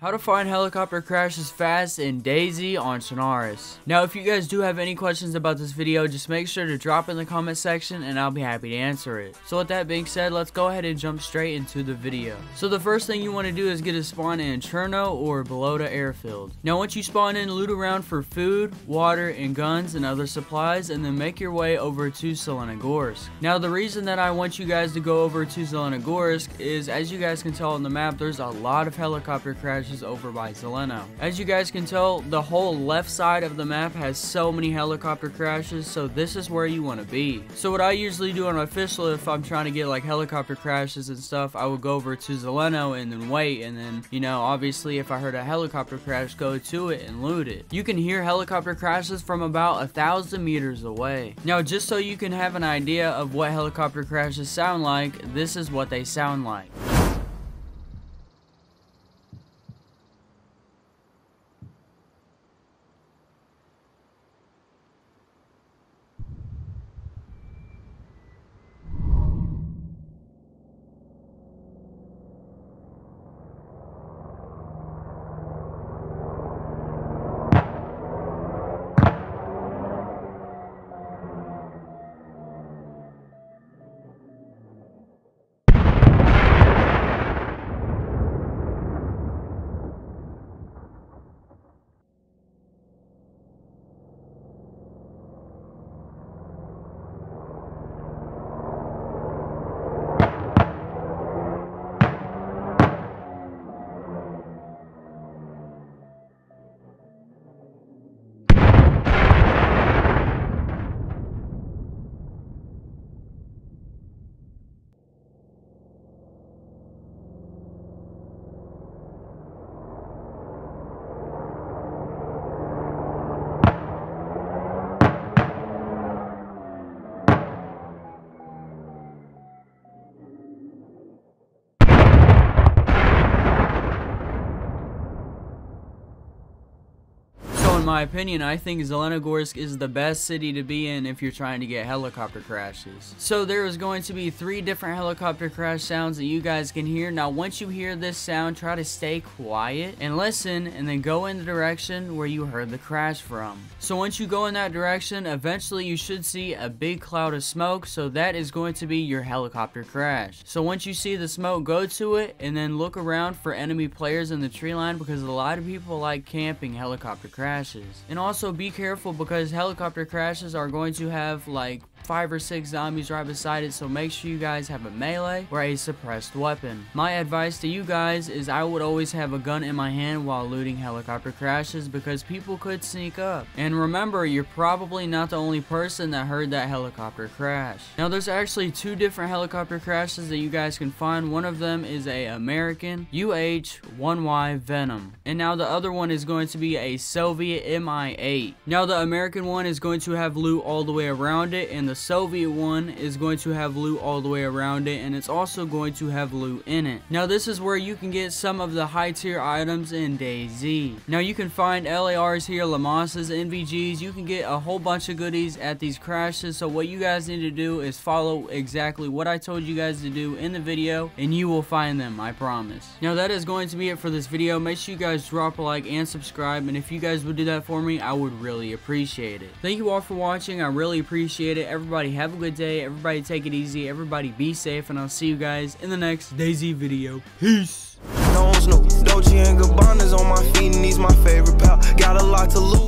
How to find helicopter crashes fast in DayZ on Chernarus. Now if you guys do have any questions about this video, just make sure to drop in the comment section and I'll be happy to answer it. So with that being said, let's go ahead and jump straight into the video. So the first thing you want to do is get a spawn in Cherno or Belota Airfield. Now once you spawn in, loot around for food, water, and guns and other supplies, and then make your way over to Zelenogorsk. Now the reason that I want you guys to go over to Zelenogorsk is, as you guys can tell on the map, there's a lot of helicopter crashes over by Zeleno. As you guys can tell, the whole left side of the map has so many helicopter crashes, so this is where you want to be. So what I usually do on my official, if I'm trying to get like helicopter crashes and stuff, I would go over to Zeleno and then wait, and then, you know, obviously if I heard a helicopter crash, go to it and loot it. You can hear helicopter crashes from about 1,000 meters away. Now just so you can have an idea of what helicopter crashes sound like, this is what they sound like. In my opinion, I think Zelenogorsk is the best city to be in if you're trying to get helicopter crashes. So there is going to be 3 different helicopter crash sounds that you guys can hear. Now once you hear this sound, try to stay quiet and listen, and then go in the direction where you heard the crash from. So once you go in that direction, eventually you should see a big cloud of smoke, so that is going to be your helicopter crash. So once you see the smoke, go to it and then look around for enemy players in the tree line, because a lot of people like camping helicopter crashes. And also be careful, because helicopter crashes are going to have like 5 or 6 zombies right beside it, so make sure you guys have a melee or a suppressed weapon. My advice to you guys is I would always have a gun in my hand while looting helicopter crashes, because people could sneak up. And remember, you're probably not the only person that heard that helicopter crash. Now there's actually 2 different helicopter crashes that you guys can find. One of them is a American UH-1Y Venom, and now the other one is going to be a Soviet MI-8. Now the American one is going to have loot all the way around it, and the Soviet one is going to have loot all the way around it, and it's also going to have loot in it. Now this is where you can get some of the high tier items in DayZ. Now you can find LARs here, Lamassas, NVGs. You can get a whole bunch of goodies at these crashes, so what you guys need to do is follow exactly what I told you guys to do in the video, and you will find them, I promise. Now that is going to be it for this video. Make sure you guys drop a like and subscribe, and if you guys would do that for me, I would really appreciate it. Thank you all for watching, I really appreciate it. Everybody have a good day, everybody take it easy, everybody be safe, and I'll see you guys in the next DayZ video. Peace! No, Doji and Gabbana's on my feet, and he's my favorite pal. Got a lot to lose.